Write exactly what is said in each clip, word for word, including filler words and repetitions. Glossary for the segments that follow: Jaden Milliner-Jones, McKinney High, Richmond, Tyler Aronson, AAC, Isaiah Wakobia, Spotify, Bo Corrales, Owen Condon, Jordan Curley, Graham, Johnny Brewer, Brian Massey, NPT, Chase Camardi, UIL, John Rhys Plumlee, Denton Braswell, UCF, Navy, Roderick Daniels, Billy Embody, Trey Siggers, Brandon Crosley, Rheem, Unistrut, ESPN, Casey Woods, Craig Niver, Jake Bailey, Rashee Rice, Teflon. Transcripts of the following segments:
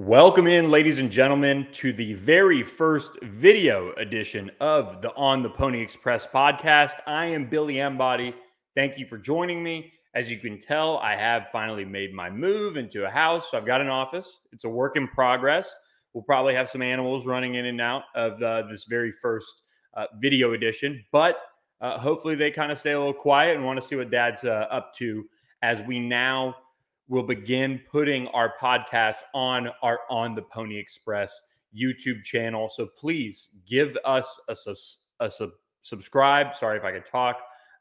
Welcome in, ladies and gentlemen, to the very first video edition of the On the Pony Express podcast. I am Billy Embody. Thank you for joining me. As you can tell, I have finally made my move into a house. So I've got an office. It's a work in progress. We'll probably have some animals running in and out of uh, this very first uh, video edition, but uh, hopefully they kind of stay a little quiet and want to see what Dad's uh, up to as we now we'll begin putting our podcast on our On the Pony Express YouTube channel. So please give us a, sub a sub subscribe. Sorry if I could talk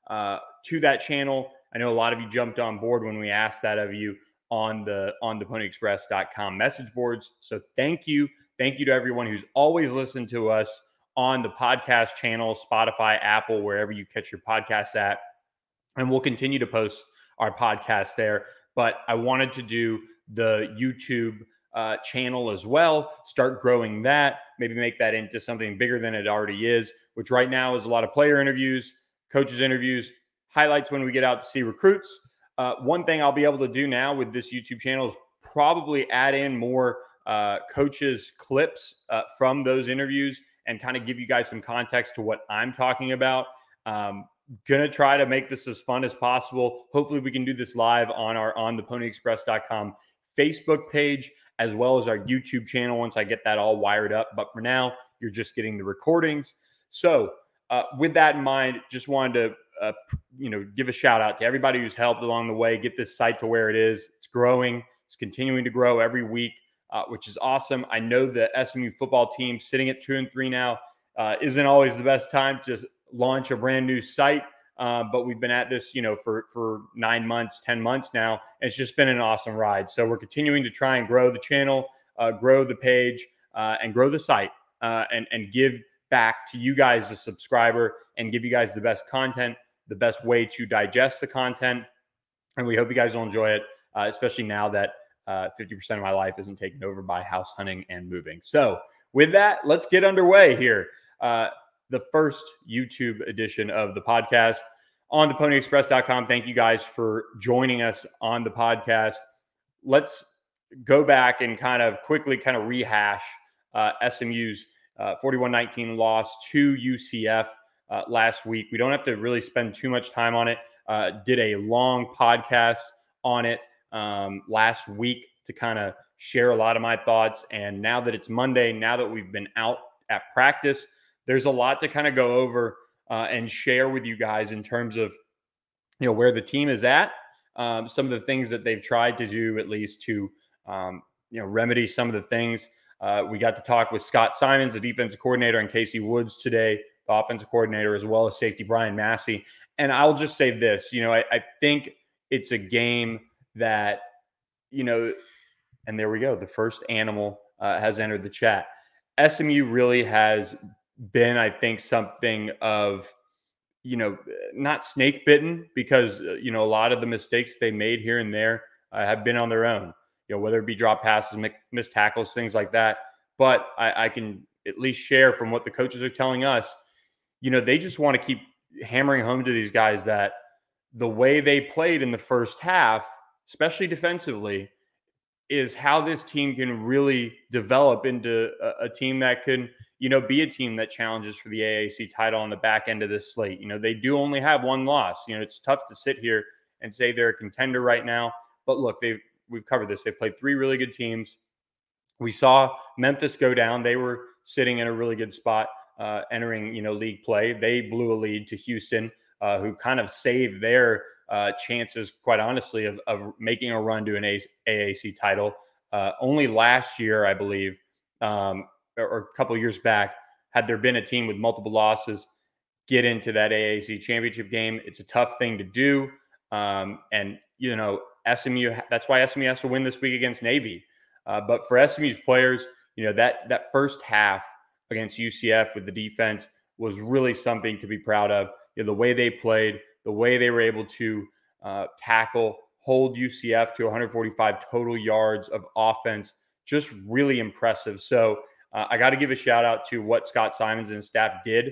uh, to that channel. I know a lot of you jumped on board when we asked that of you on the on the pony express dot com message boards. So thank you. Thank you to everyone who's always listened to us on the podcast channel, Spotify, Apple, wherever you catch your podcasts at. And we'll continue to post our podcast there. But I wanted to do the YouTube uh, channel as well, start growing that, maybe make that into something bigger than it already is, which right now is a lot of player interviews, coaches interviews, highlights when we get out to see recruits. Uh, one thing I'll be able to do now with this YouTube channel is probably add in more uh, coaches clips uh, from those interviews and kind of give you guys some context to what I'm talking about. Um, Going to try to make this as fun as possible. Hopefully we can do this live on our on the pony express dot com Facebook page, as well as our YouTube channel once I get that all wired up. But for now, you're just getting the recordings. So uh, with that in mind, just wanted to uh, you know, give a shout out to everybody who's helped along the way, get this site to where it is. It's growing. It's continuing to grow every week, uh, which is awesome. I know the S M U football team sitting at two and three now uh, isn't always the best time to launch a brand new site, uh, but we've been at this, you know, for for nine months, ten months now. And it's just been an awesome ride. So we're continuing to try and grow the channel, uh, grow the page, uh, and grow the site, uh, and and give back to you guys, the subscriber, and give you guys the best content, the best way to digest the content. And we hope you guys will enjoy it, uh, especially now that uh, fifty percent of my life isn't taken over by house hunting and moving. So with that, let's get underway here. Uh, The first YouTube edition of the podcast on the pony express dot com. Thank you guys for joining us on the podcast. Let's go back and kind of quickly kind of rehash uh, S M U's uh, forty-one nineteen loss to U C F uh, last week. We don't have to really spend too much time on it. Uh, did a long podcast on it um, last week to kind of share a lot of my thoughts. And now that it's Monday, now that we've been out at practice, there's a lot to kind of go over uh, and share with you guys in terms of, you know, where the team is at, um, some of the things that they've tried to do, at least to, um, you know, remedy some of the things. Uh, we got to talk with Scott Simons, the defensive coordinator, and Casey Woods today, the offensive coordinator, as well as safety Brian Massey. And I'll just say this, you know, I, I think it's a game that, you know, and there we go. The first animal uh, has entered the chat. S M U really has been, I think, something of, you know, not snake bitten, because, you know, a lot of the mistakes they made here and there uh, have been on their own, you know, whether it be drop passes, missed tackles, things like that. But I, I can at least share from what the coaches are telling us, you know, they just want to keep hammering home to these guys that the way they played in the first half, especially defensively, is how this team can really develop into a, a team that can, you know, be a team that challenges for the A A C title on the back end of this slate. You know, they do only have one loss. You know, it's tough to sit here and say they're a contender right now. But look, they've we've covered this. They played three really good teams. We saw Memphis go down. They were sitting in a really good spot uh, entering, you know, league play. They blew a lead to Houston, uh, who kind of saved their uh, chances, quite honestly, of, of making a run to an A A C title. Uh, only last year, I believe, um, or a couple of years back, had there been a team with multiple losses get into that A A C championship game. It's a tough thing to do. Um, and, you know, S M U, that's why S M U has to win this week against Navy. Uh, but for S M U's players, you know, that, that first half against U C F with the defense was really something to be proud of. You know, the way they played, the way they were able to uh, tackle, hold U C F to one hundred forty-five total yards of offense, just really impressive. So, Uh, I got to give a shout out to what Scott Simons and his staff did.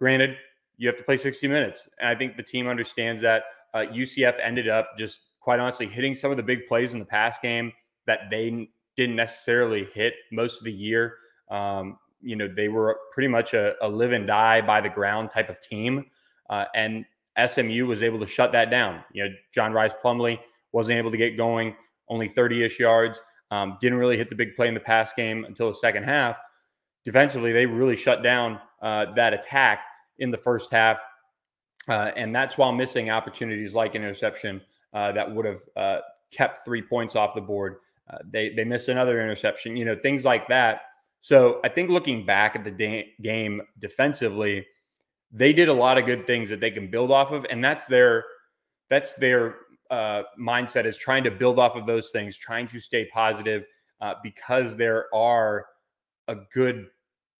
Granted, you have to play sixty minutes. And I think the team understands that. uh, U C F ended up just, quite honestly, hitting some of the big plays in the pass game that they didn't necessarily hit most of the year. Um, you know, they were pretty much a, a live and die by the ground type of team. Uh, and S M U was able to shut that down. You know, John Rhys Plumlee wasn't able to get going, only thirty-ish yards. Um, didn't really hit the big play in the pass game until the second half. Defensively, they really shut down uh, that attack in the first half. Uh, and that's while missing opportunities like an interception uh, that would have uh, kept three points off the board. Uh, they they missed another interception, you know, things like that. So I think looking back at the da- game defensively, they did a lot of good things that they can build off of. And that's their that's their uh, mindset, is trying to build off of those things, trying to stay positive uh, because there are a good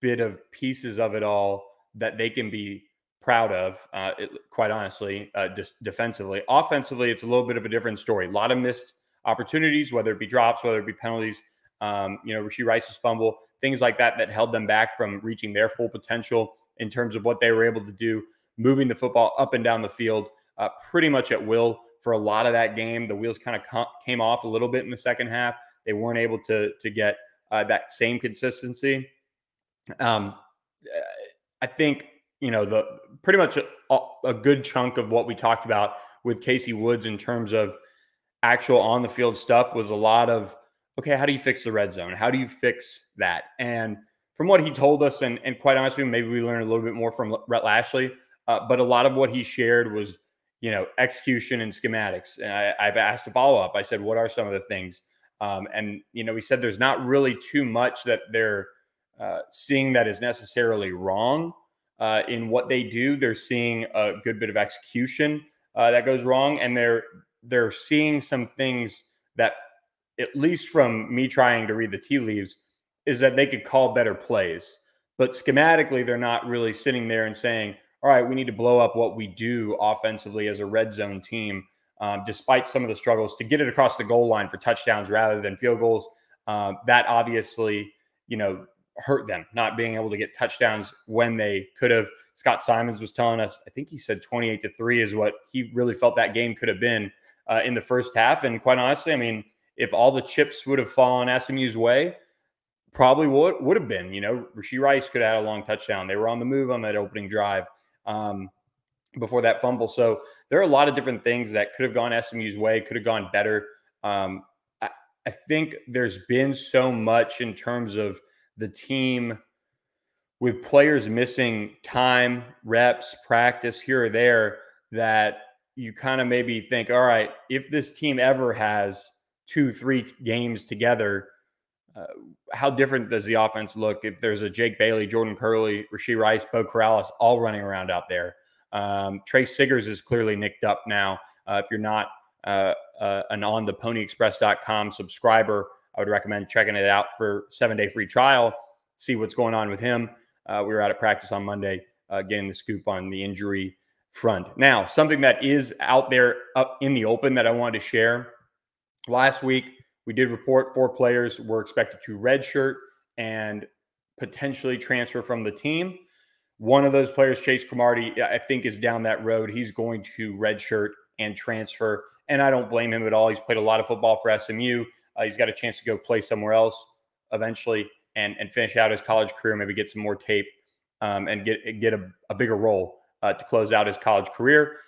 bit of pieces of it all that they can be proud of, uh, it, quite honestly, uh, just defensively. Offensively, it's a little bit of a different story. A lot of missed opportunities, whether it be drops, whether it be penalties, um, you know, Rashee Rice's fumble, things like that, that held them back from reaching their full potential in terms of what they were able to do, moving the football up and down the field uh, pretty much at will for a lot of that game. The wheels kind of came off a little bit in the second half. They weren't able to, to get uh, that same consistency. Um, I think, you know, the pretty much a, a good chunk of what we talked about with Casey Woods in terms of actual on the field stuff was a lot of, okay, how do you fix the red zone? How do you fix that? And from what he told us, and, and quite honestly, maybe we learned a little bit more from Rhett Lashlee, uh, but a lot of what he shared was, you know, execution and schematics. And I, I've asked a follow-up. I said, what are some of the things? Um, and, you know, he said there's not really too much that they're uh, seeing that is necessarily wrong uh, in what they do. They're seeing a good bit of execution uh, that goes wrong, and they're they're seeing some things that, at least from me trying to read the tea leaves, is that they could call better plays. But schematically, they're not really sitting there and saying, all right, we need to blow up what we do offensively as a red zone team, um, despite some of the struggles to get it across the goal line for touchdowns rather than field goals. Um, that obviously, you know, hurt them, not being able to get touchdowns when they could have. Scott Simons was telling us, I think he said twenty-eight to three is what he really felt that game could have been uh, in the first half. And quite honestly, I mean, if all the chips would have fallen S M U's way, probably would, would have been, you know, Rashee Rice could have had a long touchdown. They were on the move on that opening drive um, before that fumble. So there are a lot of different things that could have gone S M U's way, could have gone better. Um, I, I think there's been so much in terms of the team with players missing time, reps, practice here or there, that you kind of maybe think, all right, if this team ever has two, three games together, uh, how different does the offense look if there's a Jake Bailey, Jordan Curley, Rashee Rice, Bo Corrales all running around out there? Um, Trey Siggers is clearly nicked up now. Uh, if you're not uh, uh, an On the Pony Express dot com subscriber, I would recommend checking it out for seven-day free trial, see what's going on with him. Uh, we were out at practice on Monday, uh, getting the scoop on the injury front. Now, something that is out there up in the open that I wanted to share. Last week, we did report four players were expected to redshirt and potentially transfer from the team. One of those players, Chase Camardi, I think is down that road. He's going to redshirt and transfer, and I don't blame him at all. He's played a lot of football for S M U. Uh, he's got a chance to go play somewhere else eventually and, and finish out his college career, maybe get some more tape um, and get, get a, a bigger role uh, to close out his college career.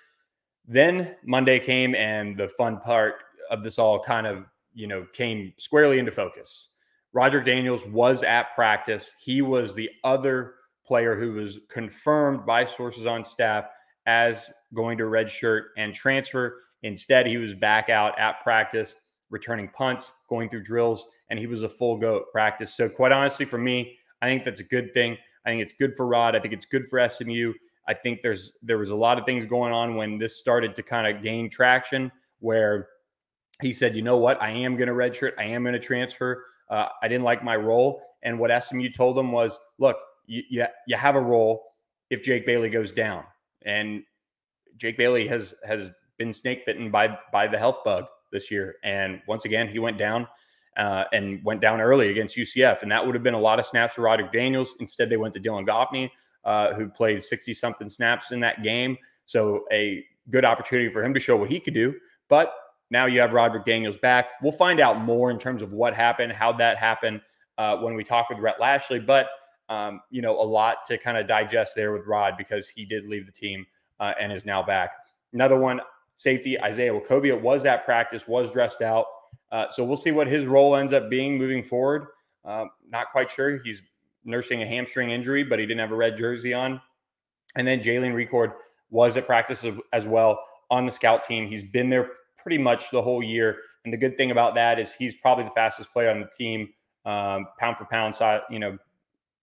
Then Monday came, and the fun part of this all kind of, you know, came squarely into focus. Roderick Daniels was at practice. He was the other player who was confirmed by sources on staff as going to redshirt and transfer. Instead, he was back out at practice, returning punts, going through drills, and he was a full go at practice. So quite honestly, for me, I think that's a good thing. I think it's good for Rod. I think it's good for S M U. I think there's there was a lot of things going on when this started to kind of gain traction, where he said, you know what, I am going to redshirt. I am going to transfer. Uh, I didn't like my role. And what S M U told him was, look, you, you, you have a role if Jake Bailey goes down. And Jake Bailey has has been snake bitten by, by the health bug this year. And once again, he went down uh, and went down early against U C F. And that would have been a lot of snaps for Roderick Daniels. Instead, they went to Dylan Goffney, uh, who played sixty-something snaps in that game. So a good opportunity for him to show what he could do. But Now you have Roderick Daniels back. We'll find out more in terms of what happened, how that happened uh, when we talk with Rhett Lashlee. But, um, you know, a lot to kind of digest there with Rod, because he did leave the team uh, and is now back. Another one, safety, Isaiah Wakobia was at practice, was dressed out. Uh, so we'll see what his role ends up being moving forward. Uh, not quite sure. He's nursing a hamstring injury, but he didn't have a red jersey on. And then Jalen Record was at practice as well on the scout team. He's been there pretty much the whole year. And the good thing about that is he's probably the fastest player on the team, um, pound for pound, side, you know,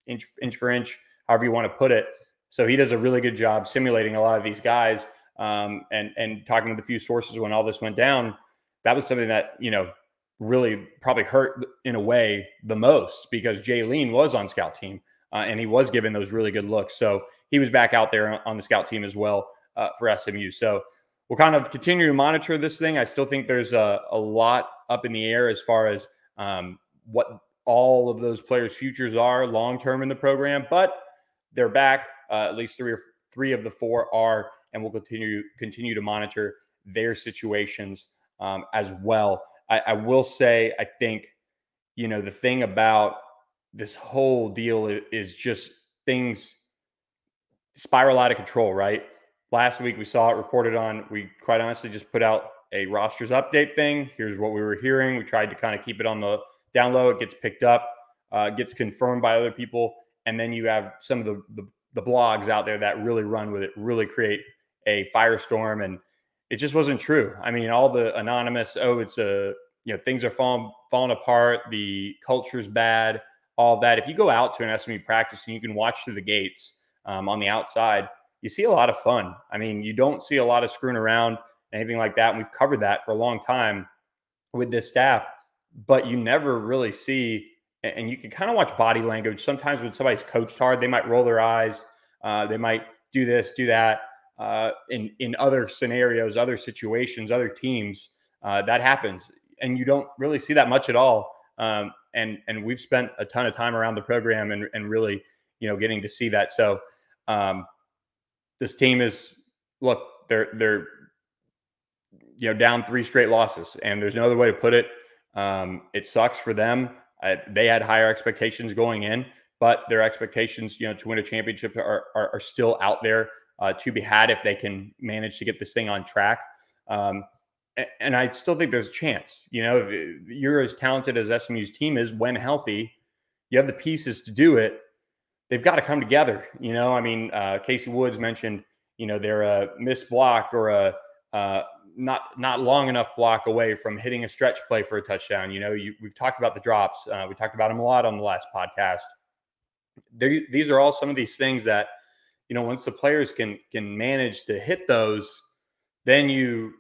inch, inch for inch, however you want to put it. So he does a really good job simulating a lot of these guys. Um, and, and talking with a few sources when all this went down, that was something that, you know, really probably hurt in a way the most, because Jalen was on scout team uh, and he was given those really good looks. So he was back out there on the scout team as well uh, for S M U. So we'll kind of continue to monitor this thing. I still think there's a, a lot up in the air as far as um, what all of those players' futures are long-term in the program, but they're back. Uh, at least three or three of the four are, and we'll continue, continue to monitor their situations um, as well. I, I will say, I think, you know, the thing about this whole deal is, is just things spiral out of control, right? Last week we saw it reported on. We quite honestly just put out a rosters update thing. Here's what we were hearing. We tried to kind of keep it on the down low. It gets picked up, uh, gets confirmed by other people. And then you have some of the, the, the blogs out there that really run with it, really create a firestorm. And it just wasn't true. I mean, all the anonymous, oh, it's a, you know, things are falling, falling apart. The culture's bad, all that. If you go out to an S M U practice and you can watch through the gates um, on the outside, you see a lot of fun. I mean, you don't see a lot of screwing around, anything like that. And we've covered that for a long time with this staff, but you never really see, and you can kind of watch body language. Sometimes when somebody's coached hard, they might roll their eyes. Uh, they might do this, do that. Uh, in, in other scenarios, other situations, other teams, uh, that happens. And you don't really see that much at all. Um, and, and we've spent a ton of time around the program and, and really, you know, getting to see that. So um, this team is, look, they're, they're, you know, down three straight losses, and there's no other way to put it. Um, it sucks for them. I, they had higher expectations going in, but their expectations, you know, to win a championship are, are, are still out there uh, to be had if they can manage to get this thing on track. Um, and, and I still think there's a chance. You know, if you're as talented as S M U's team is when healthy, you have the pieces to do it. They've got to come together. You know, I mean, uh, Casey Woods mentioned, you know, they're a missed block or a uh, not not long enough block away from hitting a stretch play for a touchdown. You know, you, we've talked about the drops. Uh, we talked about them a lot on the last podcast. They're, these are all some of these things that, you know, once the players can can manage to hit those, then you,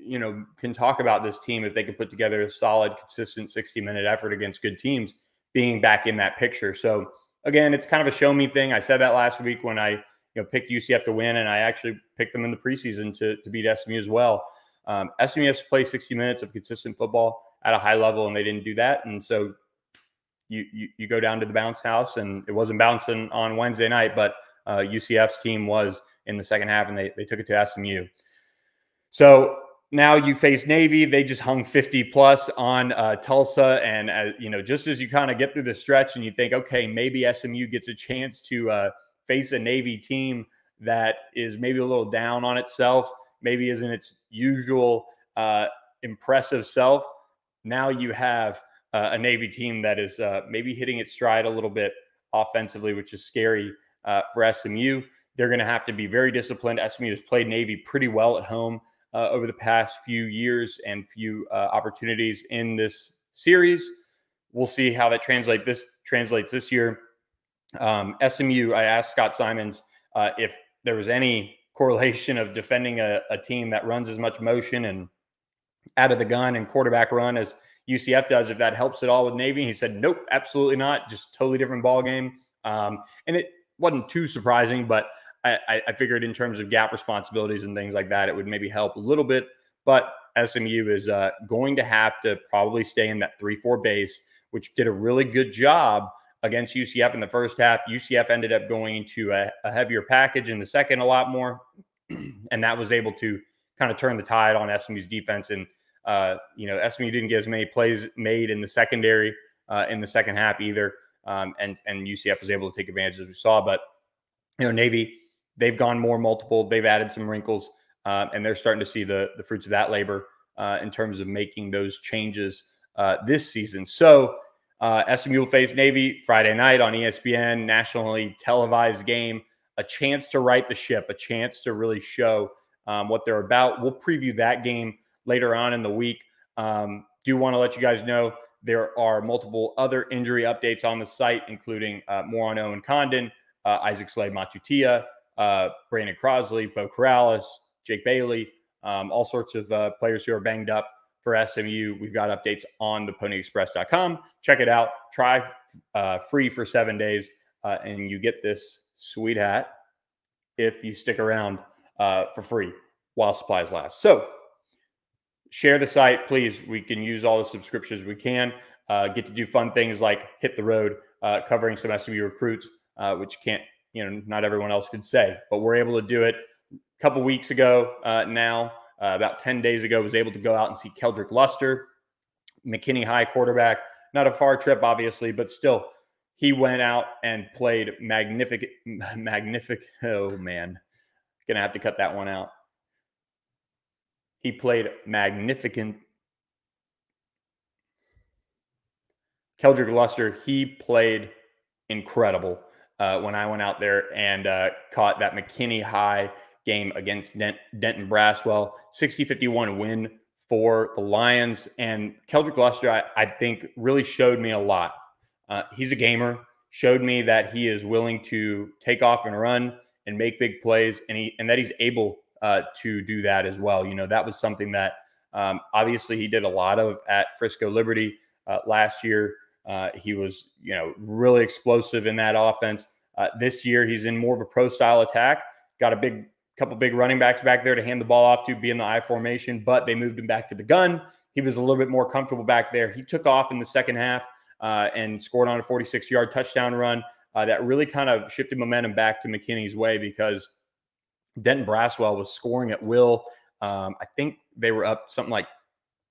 you know, can talk about this team, if they can put together a solid, consistent sixty minute effort against good teams, being back in that picture. So again, it's kind of a show me thing. I said that last week when I, you know, picked U C F to win, and I actually picked them in the preseason to, to beat S M U as well. Um, S M U has to play sixty minutes of consistent football at a high level, and they didn't do that. And so you you, you go down to the bounce house, and it wasn't bouncing on Wednesday night, but uh, U C F's team was in the second half, and they, they took it to S M U. So now you face Navy. They just hung fifty plus on uh, Tulsa. And, uh, you know, just as you kind of get through the stretch and you think, okay, maybe S M U gets a chance to uh, – face a Navy team that is maybe a little down on itself, maybe isn't its usual uh, impressive self. Now you have uh, a Navy team that is uh, maybe hitting its stride a little bit offensively, which is scary uh, for S M U. They're going to have to be very disciplined. S M U has played Navy pretty well at home uh, over the past few years and few uh, opportunities in this series. We'll see how that translate this translates this year. Um, S M U, I asked Scott Simons uh, if there was any correlation of defending a, a team that runs as much motion and out of the gun and quarterback run as U C F does, if that helps at all with Navy. He said, nope, absolutely not. Just totally different ball game. Um, and it wasn't too surprising, but I, I figured in terms of gap responsibilities and things like that, it would maybe help a little bit. But S M U is uh, going to have to probably stay in that three four base, which did a really good job against U C F in the first half. U C F ended up going to a, a heavier package in the second a lot more, and that was able to kind of turn the tide on S M U's defense and Uh, you know, S M U didn't get as many plays made in the secondary uh, in the second half either. Um, and, and U C F was able to take advantage, as we saw. But, you know, Navy, they've gone more multiple. They've added some wrinkles, uh, and they're starting to see the, the fruits of that labor uh, in terms of making those changes uh, this season. So uh, S M U will face Navy Friday night on E S P N, nationally televised game, a chance to right the ship, a chance to really show um, what they're about. We'll preview that game later on in the week. Um, do want to let you guys know there are multiple other injury updates on the site, including uh, more on Owen Condon, uh, Isaac Slade-Matutia, uh, Brandon Crosley, Bo Corrales, Jake Bailey, um, all sorts of uh, players who are banged up for S M U. We've got updates on the pony express dot com. Check it out. Try uh, free for seven days, uh, and you get this sweet hat if you stick around uh, for free while supplies last. So share the site, please. We can use all the subscriptions we can. Uh, get to do fun things like hit the road, uh, covering some S M U recruits, uh, which can't, you know, not everyone else can say, but we're able to do it. A couple weeks ago uh, now, uh, about ten days ago, was able to go out and see Keldric Luster, McKinney High quarterback. Not a far trip, obviously, but still, he went out and played magnificent, magnificent. Oh, man, gonna have to cut that one out. He played magnificent. Keldric Luster, he played incredible uh, when I went out there and uh, caught that McKinney High game against Dent Denton Braswell. sixty fifty-one win for the Lions. And Keldric Luster, I, I think, really showed me a lot. Uh, he's a gamer, showed me that he is willing to take off and run and make big plays, and, he, and that he's able Uh, to do that as well. You know, that was something that um, obviously he did a lot of at Frisco Liberty uh, last year. Uh, he was, you know, really explosive in that offense. Uh, this year, he's in more of a pro style attack. Got a big couple big running backs back there to hand the ball off to, be in the I formation, but they moved him back to the gun. He was a little bit more comfortable back there. He took off in the second half uh, and scored on a forty-six yard touchdown run uh, that really kind of shifted momentum back to McKinney's way, because Denton Braswell was scoring at will. Um, I think they were up something like,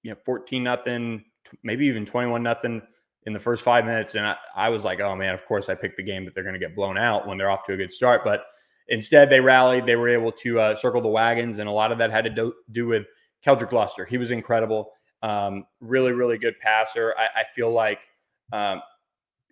you know, fourteen nothing, maybe even twenty-one nothing in the first five minutes. And I, I was like, oh man, of course I picked the game that they're going to get blown out when they're off to a good start. But instead they rallied. They were able to uh, circle the wagons. And a lot of that had to do, do with Keldric Luster. He was incredible. Um, really, really good passer. I, I feel like um,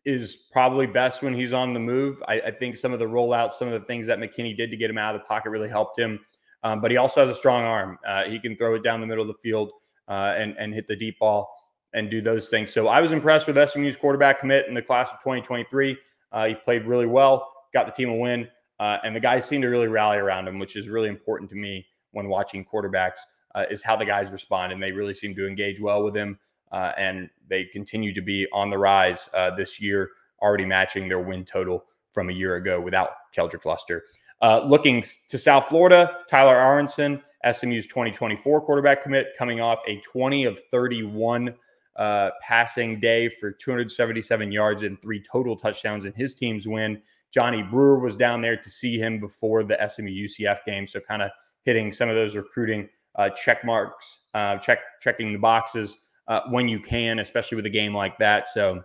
is probably best when he's on the move. I, I think some of the rollouts, some of the things that McKinney did to get him out of the pocket really helped him. Um, but he also has a strong arm. Uh, he can throw it down the middle of the field uh, and, and hit the deep ball and do those things. So I was impressed with S M U's quarterback commit in the class of twenty twenty-three. Uh, he played really well, got the team a win, uh, and the guys seemed to really rally around him, which is really important to me when watching quarterbacks, uh, is how the guys respond. And they really seem to engage well with him. Uh, and they continue to be on the rise uh, this year, already matching their win total from a year ago without Keldric Luster. Uh, looking to South Florida, Tyler Aronson, S M U's twenty twenty-four quarterback commit, coming off a twenty of thirty-one uh, passing day for two hundred seventy-seven yards and three total touchdowns in his team's win. Johnny Brewer was down there to see him before the S M U U C F game, so kind of hitting some of those recruiting uh, check marks, uh, check checking the boxes Uh, when you can, especially with a game like that. So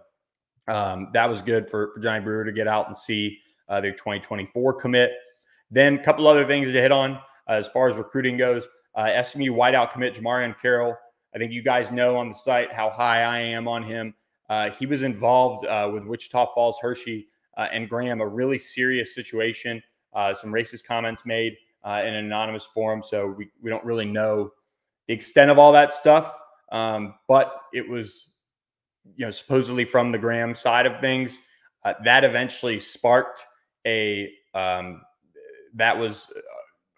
um, that was good for, for Johnny Brewer to get out and see uh, their twenty twenty-four commit. Then a couple other things to hit on uh, as far as recruiting goes. Uh, S M U wideout commit Jamari Carroll. I think you guys know on the site how high I am on him. Uh, he was involved uh, with Wichita Falls Hershey uh, and Graham, a really serious situation. Uh, some racist comments made uh, in an anonymous forum. So we, we don't really know the extent of all that stuff. Um, but it was, you know, supposedly from the Graham side of things, uh, that eventually sparked a, um, that was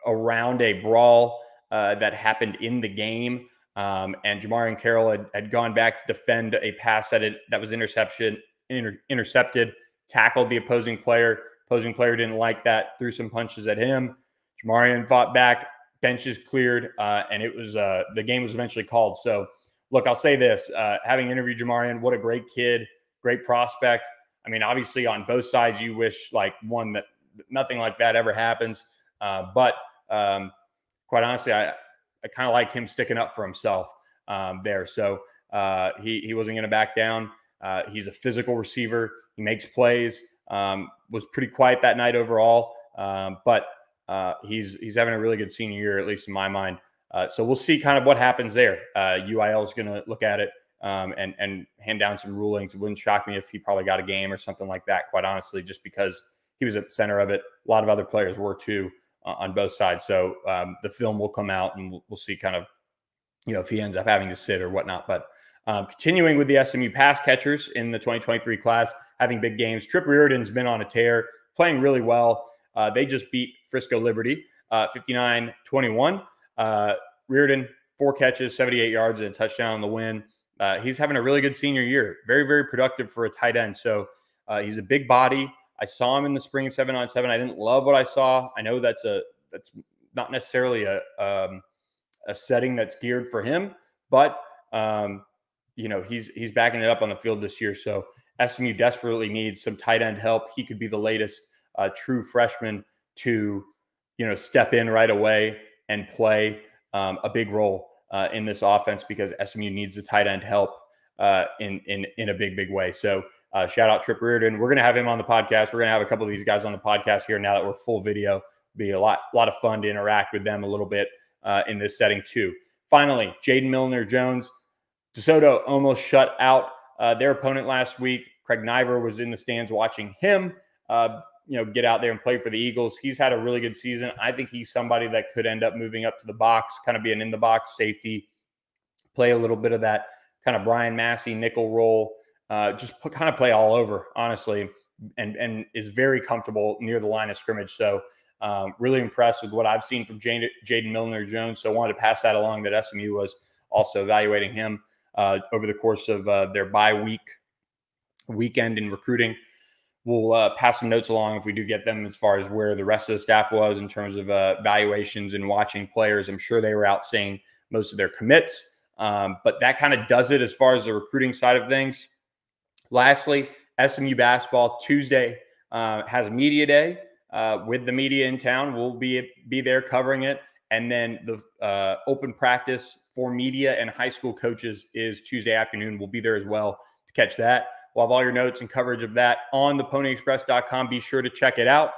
around a brawl, uh, that happened in the game. Um, and Jamari Carroll had, had gone back to defend a pass that, it, that was interception, inter, intercepted, tackled the opposing player. Opposing player didn't like that, threw some punches at him. Jamari fought back, benches cleared, uh, and it was, uh, the game was eventually called. So, look, I'll say this, uh, having interviewed Jamarian, what a great kid, great prospect. I mean, obviously on both sides, you wish like one that nothing like that ever happens. Uh, but um, quite honestly, I, I kind of like him sticking up for himself um, there. So uh, he, he wasn't going to back down. Uh, he's a physical receiver. He makes plays, um, was pretty quiet that night overall. Um, but uh, he's, he's having a really good senior year, at least in my mind. Uh, so we'll see kind of what happens there. Uh, U I L is going to look at it um, and, and hand down some rulings. It wouldn't shock me if he probably got a game or something like that, quite honestly, just because he was at the center of it. A lot of other players were too uh, on both sides. So um, the film will come out and we'll, we'll see kind of, you know, if he ends up having to sit or whatnot. But um, continuing with the S M U pass catchers in the twenty twenty-three class, having big games. Tripp Reardon's been on a tear, playing really well. Uh, they just beat Frisco Liberty uh, fifty-nine twenty-one. Uh, Reardon, four catches, seventy-eight yards, and a touchdown in the win. Uh, he's having a really good senior year. Very, very productive for a tight end. So uh, he's a big body. I saw him in the spring seven on seven. I didn't love what I saw. I know that's a that's not necessarily a um, a setting that's geared for him, but um, you know he's he's backing it up on the field this year. So S M U desperately needs some tight end help. He could be the latest uh, true freshman to you know step in right away and play um, a big role uh, in this offense, because S M U needs the tight end help uh, in, in, in a big, big way. So uh, shout out Tripp Reardon. We're going to have him on the podcast. We're going to have a couple of these guys on the podcast here now that we're full video. Be a lot, lot of fun to interact with them a little bit uh, in this setting too. Finally, Jaden Milliner-Jones. DeSoto almost shut out uh, their opponent last week. Craig Niver was in the stands watching him uh, you know, get out there and play for the Eagles. He's had a really good season. I think he's somebody that could end up moving up to the box, kind of being in the box safety, play a little bit of that kind of Brian Massey nickel role, uh, just put, kind of play all over, honestly, and and is very comfortable near the line of scrimmage. So um, really impressed with what I've seen from Jaden Milliner-Jones. So wanted to pass that along, that S M U was also evaluating him uh, over the course of uh, their bye week weekend in recruiting. We'll uh, pass some notes along if we do get them as far as where the rest of the staff was in terms of uh, valuations and watching players. I'm sure they were out seeing most of their commits, um, but that kind of does it as far as the recruiting side of things. Lastly, S M U basketball Tuesday uh, has media day uh, with the media in town. We'll be, be there covering it. And then the uh, open practice for media and high school coaches is Tuesday afternoon. We'll be there as well to catch that. We'll have all your notes and coverage of that on the pony express dot com. Be sure to check it out.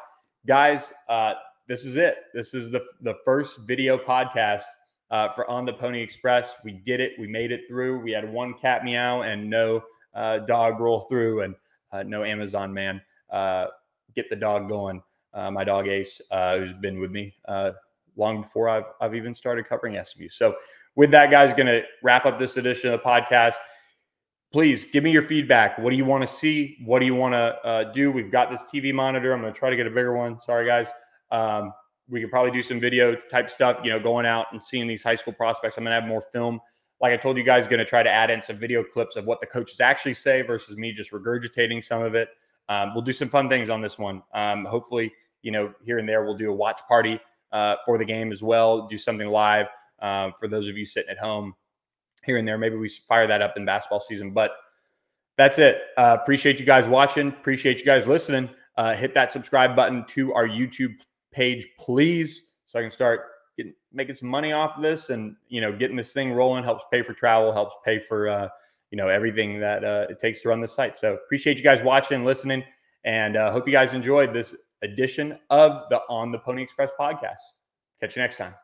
Guys, uh, this is it. This is the, the first video podcast uh, for On the Pony Express. We did it. We made it through. We had one cat meow and no uh, dog roll through, and uh, no Amazon man. Uh, get the dog going. Uh, my dog Ace, uh, who's been with me uh, long before I've, I've even started covering S M U. So with that, guys, going to wrap up this edition of the podcast. Please give me your feedback. What do you want to see? What do you want to uh, do? We've got this T V monitor. I'm going to try to get a bigger one. Sorry, guys. Um, we could probably do some video type stuff, you know, going out and seeing these high school prospects. I'm going to have more film. Like I told you guys, going to try to add in some video clips of what the coaches actually say versus me just regurgitating some of it. Um, we'll do some fun things on this one. Um, hopefully, you know, here and there, we'll do a watch party uh, for the game as well. Do something live uh, for those of you sitting at home. Here and there, maybe we fire that up in basketball season. But that's it. Uh, appreciate you guys watching. Appreciate you guys listening. Uh, hit that subscribe button to our YouTube page, please, so I can start getting, making some money off of this, and you know, getting this thing rolling. Helps pay for travel. Helps pay for uh, you know everything that uh, it takes to run this site. So appreciate you guys watching, listening, and uh, hope you guys enjoyed this edition of the On the Pony Express podcast. Catch you next time.